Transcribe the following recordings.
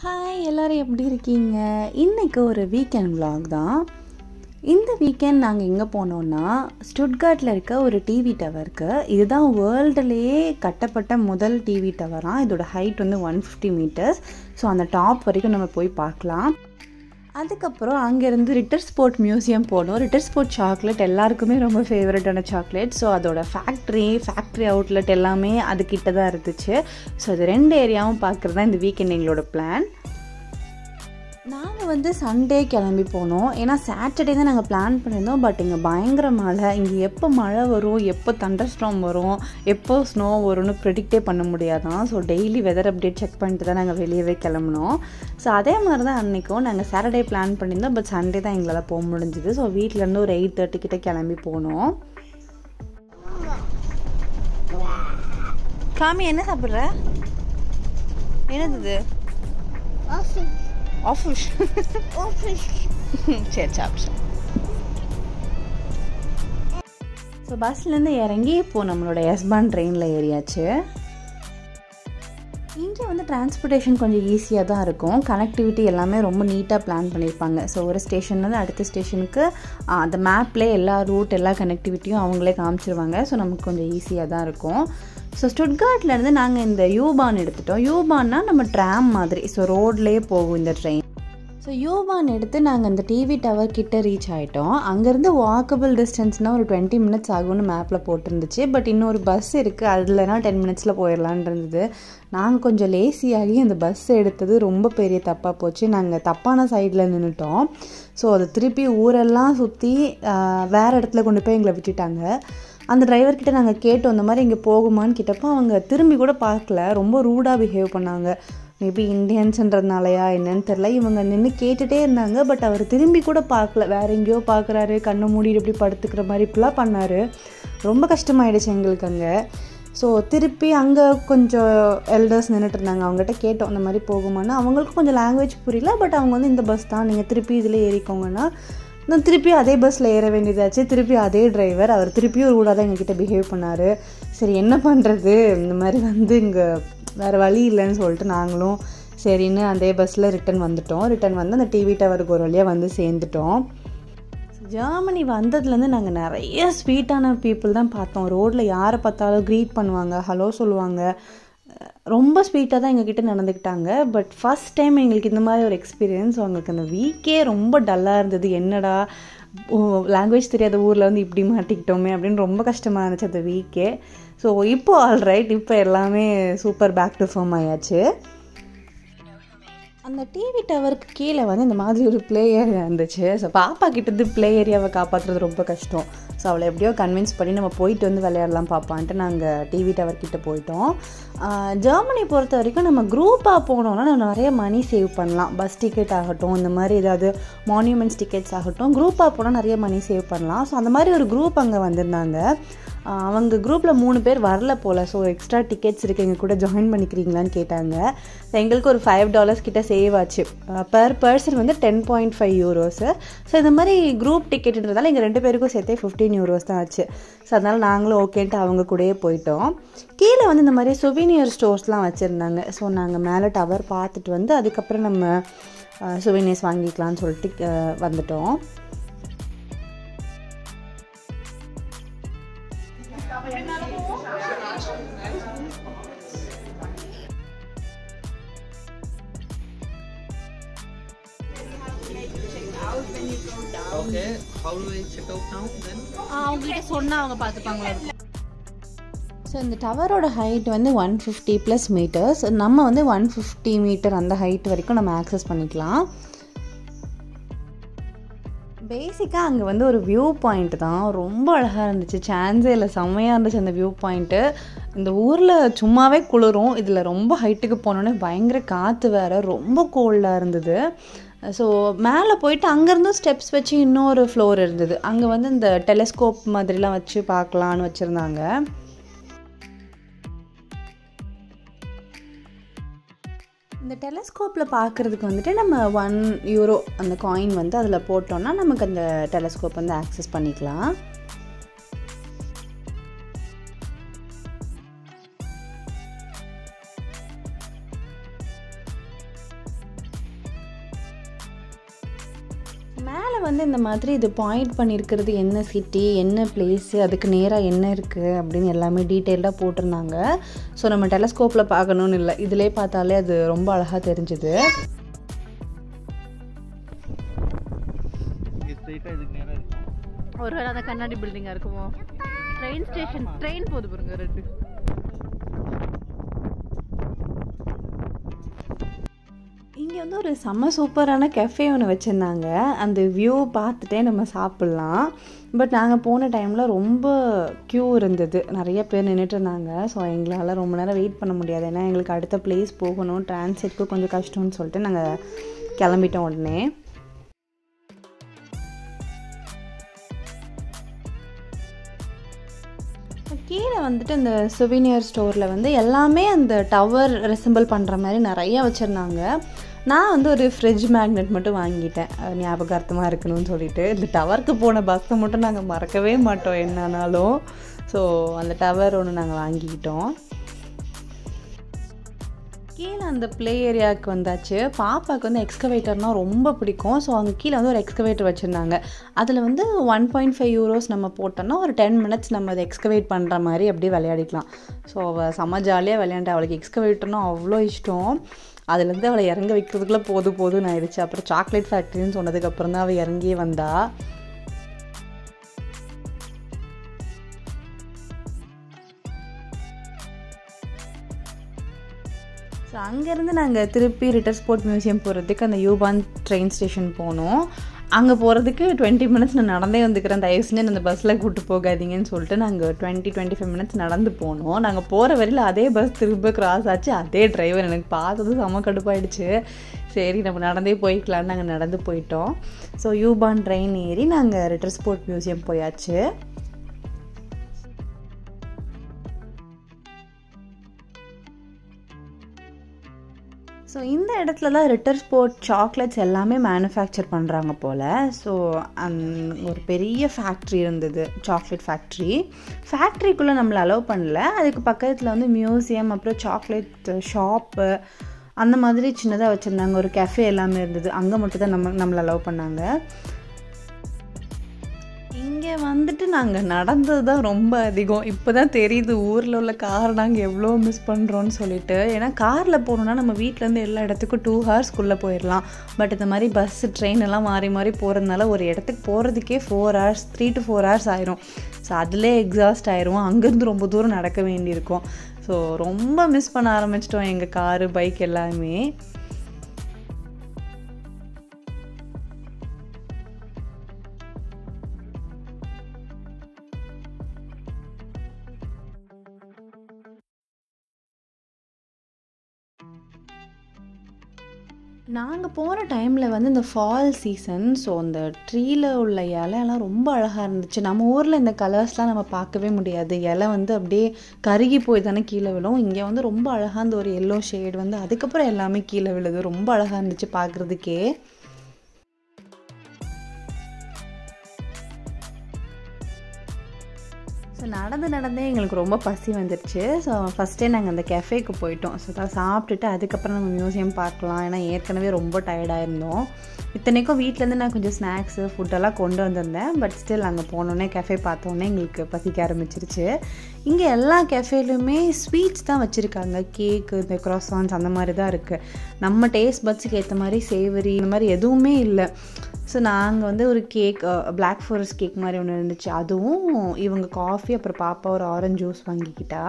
Hi எல்லோரும் எப்படி இருக்கீங்க? இன்றைக்கு ஒரு வீக்கெண்ட் விலாக் தான். இந்த வீக்கெண்ட் நாங்கள் எங்கே போனோன்னா, ஸ்டுட்கார்ட்டில் இருக்க ஒரு டிவி டவருக்கு. இதுதான் வேர்ல்டுலேயே கட்டப்பட்ட முதல் டிவி டவராக. இதோட ஹைட் வந்து 150 meters. ஸோ அந்த டாப் வரைக்கும் நம்ம போய் பார்க்கலாம். அதுக்கப்புறம் அங்கேருந்து ரிட்டர் ஸ்போர்ட் மியூசியம் போனோம். ரிட்டர் ஸ்போர்ட் சாக்லேட் எல்லாருக்குமே ரொம்ப ஃபேவரட்டான சாக்லேட். ஸோ அதோட ஃபேக்ட்ரி அவுட்லெட் எல்லாமே அது கிட்ட தான் இருந்துச்சு. ஸோ அது ரெண்டு ஏரியாவும் பார்க்குறது தான் இந்த வீக்கெண்ட் எங்களோட பிளான். நாங்கள் வந்து சண்டே கிளம்பி போனோம். ஏன்னா சாட்டர்டே தான் நாங்கள் பிளான் பண்ணியிருந்தோம். பட் இங்கே பயங்கர மழை. இங்கே எப்போ மழை வரும், எப்போ தண்டர் ஸ்டார்ம் வரும், எப்போ ஸ்னோ வரும்னு ப்ரெடிக்டே பண்ண முடியாதான். So daily weather update check பண்ணிட்டு தான் நாங்கள் வெளியவே கிளம்புனோம். ஸோ அதே மாதிரி தான் அன்றைக்கும் நாங்கள் சாட்டர்டே பிளான் பண்ணியிருந்தோம். பட் சண்டே தான் எங்களால் போக முடிஞ்சுது. ஸோ வீட்டிலேருந்து ஒரு 8:30 கிட்டே கிளம்பி போனோம். காமி என்ன சாப்பிட்ற? என்னது? Offish. Offish. சரி சாப்பிட்டேன். ஸோ பஸ்லேருந்து இறங்கி இப்போது நம்மளோட எஸ்பான் ட்ரெயினில் ஏறியாச்சு. இங்கே வந்து டிரான்ஸ்போர்ட்டேஷன் கொஞ்சம் ஈஸியாக தான் இருக்கும். கனெக்டிவிட்டி எல்லாமே ரொம்ப நீட்டாக பிளான் பண்ணியிருப்பாங்க. ஸோ ஒரு ஸ்டேஷன்லேருந்து அடுத்த ஸ்டேஷனுக்கு அந்த மேப்லேயே எல்லா ரூட் எல்லா கனெக்டிவிட்டியும் அவங்களே காமிச்சிருவாங்க. ஸோ நமக்கு கொஞ்சம் ஈஸியாக தான் இருக்கும். ஸோ ஸ்டுட்கார்ட்லேருந்து நாங்கள் இந்த யூபான் எடுத்துட்டோம். யூபான்னா நம்ம ட்ராம் மாதிரி. ஸோ ரோட்லேயே போகும் இந்த ட்ரெயின். ஸோ யூபான் எடுத்து நாங்கள் இந்த டிவி டவர் கிட்டே ரீச் ஆகிட்டோம். அங்கேருந்து வாக்கபிள் டிஸ்டன்ஸ்னால் ஒரு 20 minutes ஆகும்னு மேப்பில் போட்டிருந்துச்சு. பட் இன்னொரு பஸ் இருக்குது, அதுலனா 10 minutesல போயிடலான் இருந்தது. நாங்கள் கொஞ்சம் லேசியாகி அந்த பஸ் எடுத்தது ரொம்ப பெரிய தப்பாக போச்சு. நாங்கள் தப்பான சைடில் நின்றுட்டோம். ஸோ அதை திருப்பி ஊரெல்லாம் சுற்றி வேறு இடத்துல கொண்டு போய் எங்களை விட்டுட்டாங்க. அந்த டிரைவர்கிட்ட நாங்கள் கேட்டோம் இந்த மாதிரி இங்கே போகுமான்னு கேட்டப்போ அவங்க திரும்பி கூட பார்க்கல. ரொம்ப ரூடாக பிஹேவ் பண்ணாங்க. மேபி இண்டியன்ஸுன்றதுனாலையா என்னன்னு தெரில. இவங்க நின்று கேட்டுகிட்டே இருந்தாங்க. பட் அவர் திரும்பி கூட பார்க்கல. வேறு எங்கேயோ பார்க்குறாரு, கண்ணை மூடிட்டு இப்படி படுத்துக்கிற மாதிரி இப்படிலாம் பண்ணார். ரொம்ப கஷ்டமாயிடுச்சு எங்களுக்கு அங்கே. ஸோ திருப்பி அங்கே கொஞ்சம் எல்டர்ஸ் நின்றுட்டு இருந்தாங்க. அவங்ககிட்ட கேட்டோம் இந்த மாதிரி போகுமான்னு. அவங்களுக்கும் கொஞ்சம் லாங்குவேஜ் புரியல. பட் அவங்க வந்து இந்த பஸ் தான், நீங்கள் திருப்பி இதில் ஏறிக்கோங்கன்னா நான் திருப்பி அதே பஸ்ஸில் ஏற வேண்டியதாச்சு. திருப்பி அதே டிரைவர், அவர் திருப்பியும் ரூடாக தான் எங்ககிட்ட பிஹேவ் பண்ணார். சரி என்ன பண்ணுறது, இந்த மாதிரி வந்து இங்கே வேறு வழி இல்லைன்னு சொல்லிட்டு நாங்களும் சரின்னு அதே பஸ்ஸில் ரிட்டன் வந்துட்டோம். ரிட்டன் வந்து அந்த டிவி டவருக்கு ஒரு வழியாக வந்து சேர்ந்துட்டோம். ஜெர்மனி வந்ததுலேருந்து நாங்கள் நிறைய ஸ்வீட்டான பீப்புள் தான் பார்த்தோம். ரோட்டில் யாரை பார்த்தாலும் க்ரீட் பண்ணுவாங்க, ஹலோ சொல்லுவாங்க. ரொம்ப ஸ்வீட்டாக தான் எங்ககிட்ட நடந்துக்கிட்டாங்க. பட் ஃபஸ்ட் டைம் எங்களுக்கு இந்த மாதிரி ஒரு எக்ஸ்பீரியன்ஸ். அவங்களுக்கு அந்த வீக்கே ரொம்ப டல்லாக இருந்தது. என்னடா லாங்குவேஜ் தெரியாத ஊரில் வந்து இப்படி மாட்டிக்கிட்டோமே அப்படின்னு ரொம்ப கஷ்டமாக இருந்துச்சு அந்த வீக்கே. ஸோ இப்போது ஆல்ரைட், இப்போ எல்லாமே சூப்பர் பேக் டு ஃபார்ம் ஆயாச்சு. அந்த டிவி டவருக்கு கீழே வந்து இந்த மாதிரி ஒரு ப்ளே ஏரியா இருந்துச்சு. ஸோ பாப்பா கிட்டது ப்ளே ஏரியாவை காப்பாற்றுறது ரொம்ப கஷ்டம். ஸோ அவளை எப்படியோ கன்வின்ஸ் பண்ணி நம்ம போயிட்டு வந்து விளையாடலாம் பாப்பான்ட்டு நாங்கள் டிவி டவர்கிட்ட போயிட்டோம். ஜெர்மனி பொறுத்த வரைக்கும் நம்ம குரூப்பாக போனோம்னா நம்ம நிறைய மணி சேவ் பண்ணலாம். பஸ் டிக்கெட் ஆகட்டும், இந்த மாதிரி ஏதாவது மான்யூமெண்ட்ஸ் டிக்கெட்ஸ் ஆகட்டும், குரூப்பாக போனால் நிறைய மணி சேவ் பண்ணலாம். ஸோ அந்த மாதிரி ஒரு குரூப் அங்கே வந்திருந்தாங்க. அவங்க குரூப்பில் 3 பேர் வரல போல். ஸோ எக்ஸ்ட்ரா டிக்கெட்ஸ் இருக்குது, எங்கள் கூட ஜாயின் பண்ணிக்கிறீங்களான்னு கேட்டாங்க. ஸோ எங்களுக்கு ஒரு $5 கிட்டே சேவ் ஆச்சு. பர் பர்சன் வந்து 10.5 euros. ஸோ இந்த மாதிரி குரூப் டிக்கெட்டுன்றதால எங்கள் 2 பேருக்கும் சேர்த்தே 15 euros தான் ஆச்சு. ஸோ அதனால் நாங்களும் ஓகேன்ட்டு அவங்க கூடயே போயிட்டோம். கீழே வந்து இந்த மாதிரி சுவீனியர் ஸ்டோர்ஸ்லாம் வச்சுருந்தாங்க. ஸோ நாங்கள் மேலே டவர் பார்த்துட்டு வந்து அதுக்கப்புறம் நம்ம சுவீனியர்ஸ் வாங்கிக்கலான்னு சொல்லிட்டு வந்துட்டோம். ஸோ இந்த டவரோட ஹைட் வந்து 150+ meters. நம்ம வந்து 150 meter அந்த ஹைட் வரைக்கும் நம்ம ஆக்சஸ் பண்ணிக்கலாம். பேசிக்காக அங்கே வந்து ஒரு வியூ பாயிண்ட் தான். ரொம்ப அழகாக இருந்துச்சு, சான்ஸே இல்லை, செம்மையாக இருந்துச்சு அந்த வியூ பாயிண்ட்டு. இந்த ஊரில் சும்மாவே குளிரும், இதில் ரொம்ப ஹைட்டுக்கு போனோன்னே பயங்கர காற்று வேறு, ரொம்ப கோல்டாக இருந்தது. ஸோ மேலே போயிட்டு அங்கேருந்தும் ஸ்டெப்ஸ் வச்சு இன்னொரு ஃப்ளோர் இருந்தது. அங்கே வந்து இந்த டெலிஸ்கோப் மாதிரிலாம் வச்சு பார்க்கலான்னு வச்சுருந்தாங்க. இந்த டெலஸ்கோப்பில் பார்க்குறதுக்கு வந்துட்டு நம்ம €1 அந்த காயின் வந்து அதில் போட்டோன்னா நமக்கு அந்த டெலஸ்கோப் வந்து ஆக்சஸ் பண்ணிக்கலாம். மேலே வந்து இந்த மாதிரி இது பாயிண்ட் பண்ணியிருக்கிறது என்ன சிட்டி, என்ன பிளேஸு, அதுக்கு நேராக என்ன இருக்குது அப்படின்னு எல்லாமே டீட்டெயில்டாக போட்டிருந்தாங்க. ஸோ நம்ம டெலஸ்கோப்பில் பார்க்கணுன்னு இல்லை, இதிலே பார்த்தாலே அது ரொம்ப அழகாக தெரிஞ்சுது. ஒருவேளை அந்த கண்ணாடி பில்டிங்காக இருக்குமோ? ட்ரெயின் ஸ்டேஷன், ட்ரெயின் போகுது பாருங்க ரெண்டு. இங்கே வந்து ஒரு செம்ம சூப்பரான கெஃபே ஒன்று வச்சுருந்தாங்க. அந்த வியூ பார்த்துட்டே நம்ம சாப்பிட்லாம். பட் நாங்கள் போன டைமில் ரொம்ப க்யூ இருந்தது, நிறைய பேர் நின்றுட்டு இருந்தாங்க. ஸோ எங்களால் ரொம்ப நேரம் வெயிட் பண்ண முடியாது, ஏன்னா எங்களுக்கு அடுத்த பிளேஸ் போகணும், டிரான்ஸ்லேட்டுக்கு கொஞ்சம் கஷ்டம்னு சொல்லிட்டு நாங்கள் கிளம்பிட்டோம் உடனே. கீழே வந்துட்டு இந்த சுவினியர் ஸ்டோரில் வந்து எல்லாமே அந்த டவர் ரெசிம்பிள் பண்ணுற மாதிரி நிறையா வச்சுருந்தாங்க. நான் வந்து ஒரு ஃப்ரிட்ஜ் மேக்னெட் மட்டும் வாங்கிட்டேன், ஞாபகார்த்தமாக இருக்கணும்னு சொல்லிட்டு. இந்த டவருக்கு போன பஸ்ஸை மட்டும் நாங்கள் மறக்கவே மாட்டோம் என்னானாலும். ஸோ அந்த டவர் ஒன்று நாங்கள் வாங்கிக்கிட்டோம். கீழே அந்த ப்ளே ஏரியாவுக்கு வந்தாச்சு. பாப்பாவுக்கு வந்து எக்ஸ்கவேட்டர்னால் ரொம்ப பிடிக்கும். ஸோ அங்கே கீழே வந்து ஒரு எக்ஸ்கவேட்டர் வச்சுருந்தாங்க. அதில் வந்து 1.5 யூரோஸ் நம்ம போட்டோம்னா ஒரு 10 மினிட்ஸ் நம்ம அதை எக்ஸ்கவேட் பண்ணுற மாதிரி அப்படியே விளையாடிக்கலாம். ஸோ அவள் செம்ம ஜாலியாக விளையாண்டு, அவளுக்கு எக்ஸ்கவேட்டர்னா அவ்வளோ இஷ்டம். அதுலேருந்து அவளை இறங்க வைக்கிறதுக்குள்ளே போதும்னு ஆயிடுச்சு. அப்புறம் சாக்லேட் ஃபேக்ட்ரின்னு சொன்னதுக்கப்புறம் தான் அவள் இறங்கி வந்தா. ஸோ அங்கேருந்து நாங்கள் திருப்பி ரிட்டர் ஸ்போர்ட் மியூசியம் போகிறதுக்கு அந்த யூபான் ட்ரெயின் ஸ்டேஷன் போனோம். அங்கே போகிறதுக்கு 20 மினிட்ஸ் நான் நடந்தே வந்துக்கிறேன், தயவுசெஞ்சு அந்த பஸ்ஸில் கூப்பிட்டு போகாதீங்கன்னு சொல்லிட்டு நாங்கள் 25 மினிட்ஸ் நடந்து போனோம். நாங்கள் போகிற வரையில் அதே பஸ் திரும்ப கிராஸ் ஆச்சு. அதே டிரைவர் எனக்கு பார்த்தது செம கடுப்பாயிடுச்சு. சரி நம்ம நடந்தே போய்க்கலான்னு நாங்கள் நடந்து போயிட்டோம். ஸோ யூபான் ட்ரெயின் ஏறி நாங்கள் ரிட்டர் ஸ்போர்ட் மியூசியம் போயாச்சு. ஸோ இந்த இடத்துல தான் ரிட்டர் ஸ்போர்ட் சாக்லேட்ஸ் எல்லாமே மேனுஃபேக்சர் பண்ணுறாங்க போல். ஸோ ஒரு பெரிய ஃபேக்ட்ரி இருந்தது, சாக்லேட் ஃபேக்ட்ரி. ஃபேக்ட்ரிக்குள்ளே நம்மளை அலோவ் பண்ணல. அதுக்கு பக்கத்தில் வந்து மியூசியம், அப்புறம் சாக்லேட் ஷாப்பு, அந்த மாதிரி சின்னதாக வச்சுருந்தாங்க. ஒரு கெஃபே எல்லாமே இருந்தது. அங்கே மட்டும் தான் நம்மளை அலோவ் பண்ணாங்க. இங்கே வந்துட்டு நாங்கள் நடந்தது தான் ரொம்ப அதிகம். இப்போ தான் தெரியுது ஊரில் உள்ள கார் நாங்கள் எவ்வளோ மிஸ் பண்ணுறோன்னு சொல்லிட்டு. ஏன்னா காரில் போகணுன்னா நம்ம வீட்டிலேருந்து எல்லா இடத்துக்கும் 2 ஹவர்ஸ்க்குள்ளே போயிடலாம். பட் இந்த மாதிரி பஸ்ஸு, ட்ரெயின் எல்லாம் மாறி மாறி போகிறதுனால ஒரு இடத்துக்கு போகிறதுக்கே 4 ஹவர்ஸ், 3 to 4 ஹவர்ஸ் ஆயிரும். ஸோ அதிலே எக்ஸாஸ்ட் ஆயிரும். அங்கேருந்து ரொம்ப தூரம் நடக்க வேண்டியிருக்கும். ஸோ ரொம்ப மிஸ் பண்ண ஆரம்பிச்சிட்டோம் எங்கள் காரு, பைக் எல்லாமே. நாங்கள் போகிற டைமில் வந்து இந்த ஃபால் சீசன். ஸோ அந்த ட்ரீயில் உள்ள இலையெல்லாம் ரொம்ப அழகாக இருந்துச்சு. நம்ம ஊரில் இந்த கலர்ஸ்லாம் நம்ம பார்க்கவே முடியாது. இலை வந்து அப்படியே கருகி போய் தானே கீழே விழும். இங்கே வந்து ரொம்ப அழகாக அந்த ஒரு எல்லோ ஷேட் வந்து அதுக்கப்புறம் எல்லாமே கீழே விழுது. ரொம்ப அழகாக இருந்துச்சு பார்க்குறதுக்கே. ஸோ நடந்தே எங்களுக்கு ரொம்ப பசி வந்துடுச்சு. ஸோ ஃபஸ்ட்டே நாங்கள் அந்த கெஃபேக்கு போயிட்டோம். ஸோ அதை சாப்பிட்டுட்டு அதுக்கப்புறம் நம்ம மியூசியம் பார்க்கலாம், ஏன்னா ஏற்கனவே ரொம்ப டயர்டாக இருந்தோம். இத்தனைக்கும் வீட்டிலேருந்து நான் கொஞ்சம் ஸ்நாக்ஸு, ஃபுட்டெல்லாம் கொண்டு வந்திருந்தேன். பட் ஸ்டில் அங்கே போனோடனே கெஃபே பார்த்தோன்னே எங்களுக்கு பசிக்க ஆரம்பிச்சிருச்சு. இங்கே எல்லா கெஃபேலையுமே ஸ்வீட்ஸ் தான் வச்சுருக்காங்க. கேக்கு, இந்த க்ராசான்ஸ் அந்த மாதிரி தான் இருக்குது. நம்ம டேஸ்ட் பட்ஸுக்கு ஏற்ற மாதிரி சேவரி இந்த மாதிரி எதுவுமே இல்லை. ஸோ நாங்கள் வந்து ஒரு கேக், பிளாக் ஃபாரஸ்ட் கேக் மாதிரி ஒன்று இருந்துச்சு. அதுவும் இவங்க காஃபி, அப்புறம் பாப்பா ஒரு ஆரஞ்சு ஜூஸ் வாங்கிக்கிட்டா.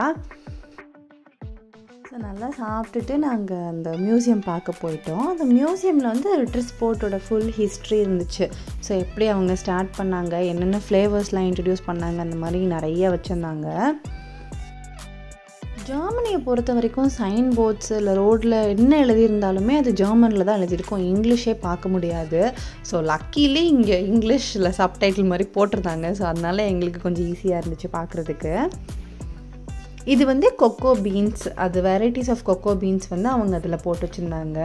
ஸோ நல்லா சாப்பிட்டுட்டு நாங்கள் அந்த மியூசியம் பார்க்க போயிட்டோம். அந்த மியூசியமில் வந்து ரிட்டர் ஸ்போர்ட்டோட ஃபுல் ஹிஸ்ட்ரி இருந்துச்சு. ஸோ எப்படி அவங்க ஸ்டார்ட் பண்ணாங்க, என்னென்ன ஃப்ளேவர்ஸ்லாம் இன்ட்ரடியூஸ் பண்ணாங்க, அந்த மாதிரி நிறைய வச்சுருந்தாங்க. ஜெர்மனியை பொறுத்த வரைக்கும் சைன் போர்ட்ஸ் இல்லை ரோட்டில் என்ன எழுதியிருந்தாலுமே அது ஜெர்மனில் தான் எழுதியிருக்கும். இங்கிலீஷே பார்க்க முடியாது. ஸோ லக்கிலி இங்கே இங்கிலீஷில் சப்டைட்டில் மாதிரி போட்டிருந்தாங்க. ஸோ அதனால எங்களுக்கு கொஞ்சம் ஈஸியாக இருந்துச்சு பார்க்குறதுக்கு. இது வந்து கொக்கோ பீன்ஸ், அது வெரைட்டிஸ் ஆஃப் கொக்கோ பீன்ஸ் வந்து அவங்க அதில் போட்டு வச்சுருந்தாங்க.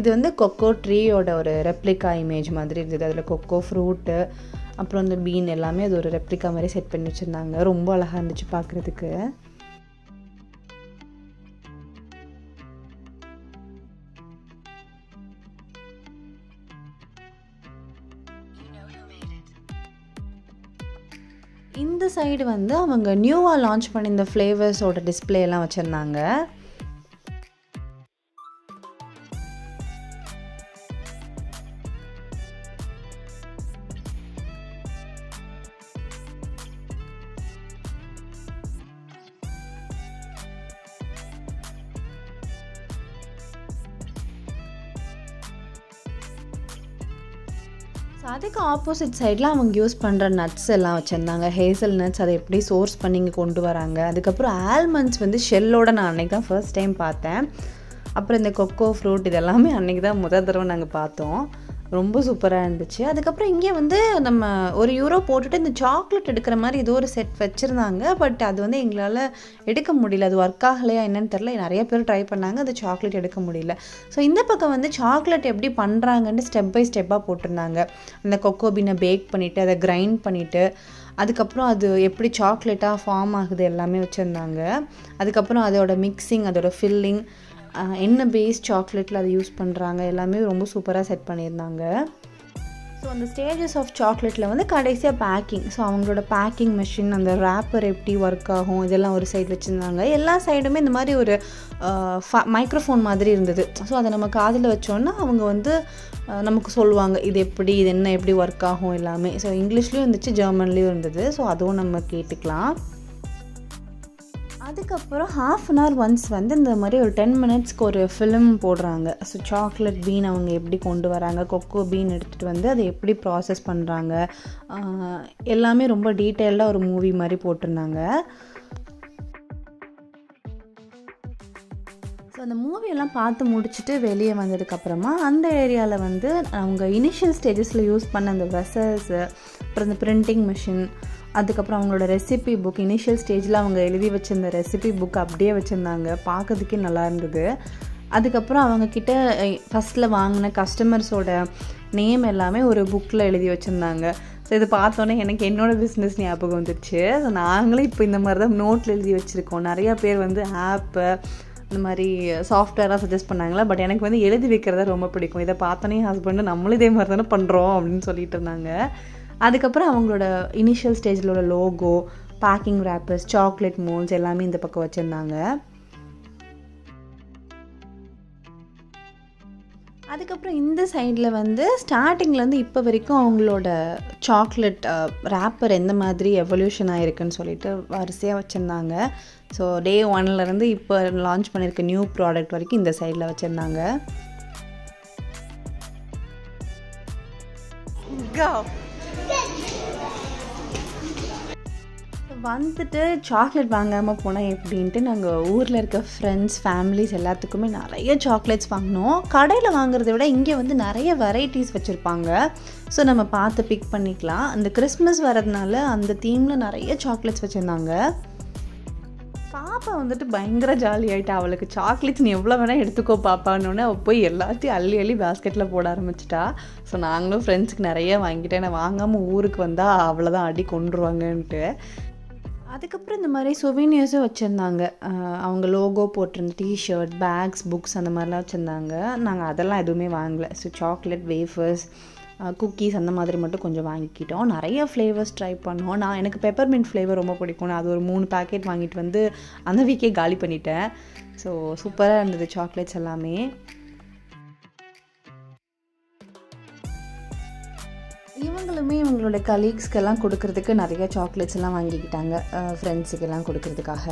இது வந்து கொக்கோ ட்ரீயோட ஒரு ரெப்ளிகா இமேஜ் மாதிரி இருந்தது. அதில் கொக்கோ ஃப்ரூட்டு, அப்புறம் இந்த பீன் எல்லாமே அது ஒரு ரெப்ளிகா மாதிரி செட் பண்ணி வச்சுருந்தாங்க. ரொம்ப அழகாக இருந்துச்சு பார்க்குறதுக்கு. இந்த சைடு வந்து அவங்க நியூவா லான்ச் பண்ணின ஃப்ளேவர்ஸோட டிஸ்ப்ளே எல்லாம் வச்சிருந்தாங்க. அதுக்கு ஆப்போசிட் சைடில் அவங்க யூஸ் பண்ணுற நட்ஸ் எல்லாம் வச்சுருந்தாங்க. ஹேசல் நட்ஸ் அதை எப்படி சோர்ஸ் பண்ணி இங்கே கொண்டு வராங்க. அதுக்கப்புறம் ஆல்மண்ட்ஸ் வந்து ஷெல்லோடு நான் அன்றைக்கி தான் ஃபர்ஸ்ட் டைம் பார்த்தேன். அப்புறம் இந்த கொக்கோ ஃப்ரூட் இதெல்லாமே அன்றைக்கி தான் முதல் தடவை நாங்கள் பார்த்தோம். ரொம்ப சூப்பராக இருந்துச்சு. அதுக்கப்புறம் இங்கே வந்து நம்ம €1 போட்டுட்டு இந்த சாக்லேட் எடுக்கிற மாதிரி ஏதோ ஒரு செட் வச்சுருந்தாங்க. பட் அது வந்து எங்களால் எடுக்க முடியல, அது ஒர்க் ஆகலையா என்னன்னு தெரில. நிறைய பேர் ட்ரை பண்ணாங்க, அது சாக்லேட் எடுக்க முடியல. ஸோ இந்த பக்கம் வந்து சாக்லேட் எப்படி பண்ணுறாங்கன்னு ஸ்டெப் பை ஸ்டெப்பாக போட்டிருந்தாங்க. அந்த கொக்கோ பீனை பேக் பண்ணிவிட்டு அதை கிரைண்ட் பண்ணிவிட்டு அதுக்கப்புறம் அது எப்படி சாக்லேட்டாக ஃபார்ம் ஆகுது எல்லாமே வச்சுருந்தாங்க. அதுக்கப்புறம் அதோட மிக்சிங், அதோட ஃபில்லிங், என்ன பேஸ் சாக்லேட்டில் அதை யூஸ் பண்ணுறாங்க எல்லாமே ரொம்ப சூப்பராக செட் பண்ணியிருந்தாங்க. ஸோ அந்த ஸ்டேஜஸ் ஆஃப் சாக்லேட்டில் வந்து கடைசியாக பேக்கிங். ஸோ அவங்களோட பேக்கிங் மிஷின், அந்த ரேப்பர் எப்படி ஒர்க் ஆகும் இதெல்லாம் ஒரு சைடு வச்சுருந்தாங்க. எல்லா சைடுமே இந்த மாதிரி ஒரு மைக்ரோஃபோன் மாதிரி இருந்தது. ஸோ அதை நம்ம காதில் வச்சோன்னா அவங்க வந்து நமக்கு சொல்லுவாங்க இது எப்படி, இது என்ன, எப்படி ஒர்க் ஆகும் எல்லாமே. ஸோ இங்கிலீஷ்லேயும் இருந்துச்சு, ஜெர்மன்லேயும் இருந்தது. ஸோ அதுவும் நம்ம கேட்டுக்கலாம். அதுக்கப்புறம் ஹாஃப் அன் ஹவர் ஒன்ஸ் வந்து இந்த மாதிரி ஒரு 10 minutesக்கு ஒரு ஃபிலிம் போடுறாங்க. ஸோ சாக்லேட் பீன் அவங்க எப்படி கொண்டு வராங்க, கொக்கோ பீன் எடுத்துகிட்டு வந்து அதை எப்படி ப்ராசஸ் பண்ணுறாங்க எல்லாமே ரொம்ப டீட்டெயில்டாக ஒரு மூவி மாதிரி போட்டிருந்தாங்க. ஸோ அந்த மூவியெல்லாம் பார்த்து முடிச்சுட்டு வெளியே வந்ததுக்கப்புறமா அந்த ஏரியாவில் வந்து அவங்க இனிஷியல் ஸ்டேஜஸில் யூஸ் பண்ண அந்த வெசல்ஸு, அப்புறம் இந்த பிரிண்டிங் மிஷின், அதுக்கப்புறம் அவங்களோட ரெசிபி புக், இனிஷியல் ஸ்டேஜில் அவங்க எழுதி வச்சுருந்த ரெசிபி புக் அப்படியே வச்சுருந்தாங்க. பார்க்குறதுக்கே நல்லா இருந்தது. அதுக்கப்புறம் அவங்கக்கிட்ட ஃபஸ்ட்டில் வாங்கின கஸ்டமர்ஸோட நேம் எல்லாமே ஒரு புக்கில் எழுதி வச்சுருந்தாங்க. ஸோ இது பார்த்தோன்னே எனக்கு என்னோடய பிஸ்னஸ் ஞாபகம் வந்துடுச்சு. ஸோ நாங்களே இப்போ இந்த மாதிரி தான் நோட்டில் எழுதி வச்சுருக்கோம். நிறையா பேர் வந்து ஆப்பு இந்த மாதிரி சாஃப்ட்வேராக சஜஸ்ட் பண்ணாங்களா. பட் எனக்கு வந்து எழுதி வைக்கிறதா ரொம்ப பிடிக்கும். இதை பார்த்தோன்னே ஹஸ்பண்டு நம்மளும் இதே மாதிரி தானே பண்ணுறோம் அப்படின்னு சொல்லிட்டு இருந்தாங்க. அதுக்கப்புறம் அவங்களோட இனிஷியல் ஸ்டேஜில் உள்ள logo, packing wrappers, chocolate moulds எல்லாமே இந்த பக்கம் வச்சுருந்தாங்க. அதுக்கப்புறம் இந்த சைடில் வந்து ஸ்டார்டிங்லேருந்து இப்போ வரைக்கும் அவங்களோட சாக்லேட் ரேப்பர் எந்த மாதிரி எவல்யூஷன் ஆகிருக்குன்னு சொல்லிட்டு வரிசையாக வச்சுருந்தாங்க. ஸோ Day 1 இப்போ லான்ச் பண்ணியிருக்க நியூ ப்ராடக்ட் வரைக்கும் இந்த சைடில் வச்சுருந்தாங்க. வந்துட்டு சாக்லேட் வாங்காமல் போனால் எப்படின்ட்டு நாங்கள் ஊரில் இருக்க ஃப்ரெண்ட்ஸ், ஃபேமிலிஸ் எல்லாத்துக்குமே நிறைய சாக்லேட்ஸ் வாங்கினோம். கடையில் வாங்குறத விட இங்கே வந்து நிறைய வெரைட்டிஸ் வச்சுருப்பாங்க. ஸோ நம்ம பார்த்து பிக் பண்ணிக்கலாம். அந்த கிறிஸ்மஸ் வரதுனால அந்த தீமில் நிறைய சாக்லேட்ஸ் வச்சுருந்தாங்க. பாப்பா வந்துட்டு பயங்கர ஜாலி ஆகிட்டா. அவளுக்கு சாக்லேட்ஸ் நீ எவ்வளோ வேணால் எடுத்துக்கோ பாப்பான்னொன்னே அவள் போய் எல்லாத்தையும் அள்ளி பாஸ்கெட்டில் போட ஆரம்பிச்சிட்டா. ஸோ நாங்களும் ஃப்ரெண்ட்ஸுக்கு நிறைய வாங்கிட்டேன். நான் வாங்காமல் ஊருக்கு வந்தால் அவ்வளோதான் அடி கொண்டுருவாங்கன்ட்டு. அதுக்கப்புறம் இந்த மாதிரி சுவீனியர்ஸும் வச்சுருந்தாங்க. அவங்க லோகோ போட்டிருந்த டிஷர்ட், பேக்ஸ், புக்ஸ் அந்த மாதிரிலாம் வச்சுருந்தாங்க. நாங்கள் அதெல்லாம் எதுவுமே வாங்கலை. ஸோ சாக்லேட் வேஃபர்ஸ், குக்கீஸ் அந்த மாதிரி மட்டும் கொஞ்சம் வாங்கிக்கிட்டோம். நிறைய ஃப்ளேவர்ஸ் ட்ரை பண்ணோம். நான் எனக்கு பெப்பர்மெண்ட் ஃப்ளேவர் ரொம்ப பிடிக்கும். நான் அது ஒரு 3 packet வாங்கிட்டு வந்து அந்த வீக்கே காலி பண்ணிட்டேன். ஸோ சூப்பராக இருந்தது சாக்லேட்ஸ் எல்லாமே. இவங்களுமே இவங்களோட கலீக்ஸ்க்கெல்லாம் கொடுக்கறதுக்கு நிறைய சாக்லேட்ஸ் எல்லாம் வாங்கிக்கிட்டாங்க, ஃப்ரெண்ட்ஸுக்கெல்லாம் கொடுக்கறதுக்காக.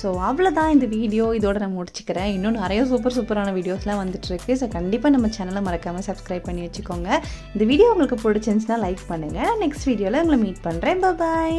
ஸோ அவ்வளோதான் இந்த வீடியோ. இதோட நான் முடிச்சுக்கிறேன். இன்னும் நிறைய சூப்பரான வீடியோஸ்லாம் வந்துட்டுருக்கு. ஸோ கண்டிப்பாக நம்ம சேனலை மறக்காமல் சப்ஸ்கிரைப் பண்ணி வச்சுக்கோங்க. இந்த வீடியோ உங்களுக்கு பிடிச்சிருந்துச்சுன்னா லைக் பண்ணுங்கள். நெக்ஸ்ட் வீடியோவில் உங்களை மீட் பண்ணுறேன். பாய்.